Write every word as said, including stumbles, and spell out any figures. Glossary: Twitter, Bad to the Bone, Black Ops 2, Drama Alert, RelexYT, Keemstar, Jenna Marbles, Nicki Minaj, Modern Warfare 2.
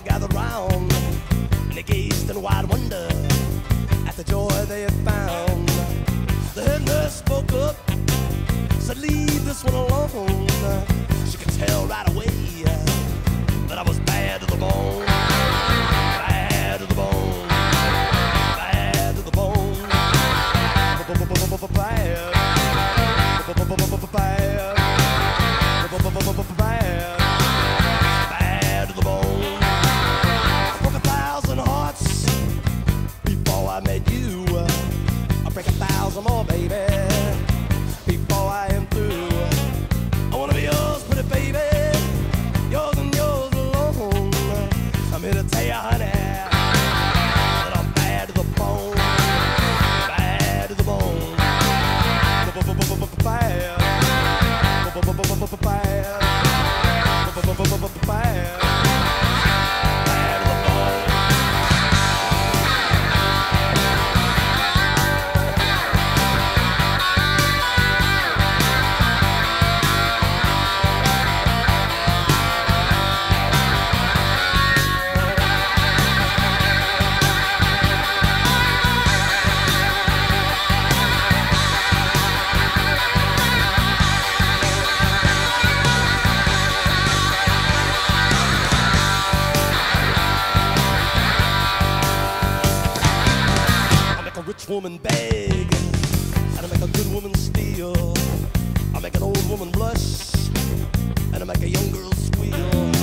all gather round and they gazed in wide wonder at the joy they had found. The head nurse spoke up, said, "Leave this one alone." She could tell right away that I was bad to the bone. Bad to the bone. Bad to the bone. Bad. Bad. Break a thousand more, baby, before I am through. I wanna be yours, pretty baby, yours and yours alone. I'm here to tell you, honey, that I'm bad to the bone. Bad to the bone. Bad. Bad. Woman beg, and I make a good woman steal. I make an old woman blush, and I make a young girl squeal.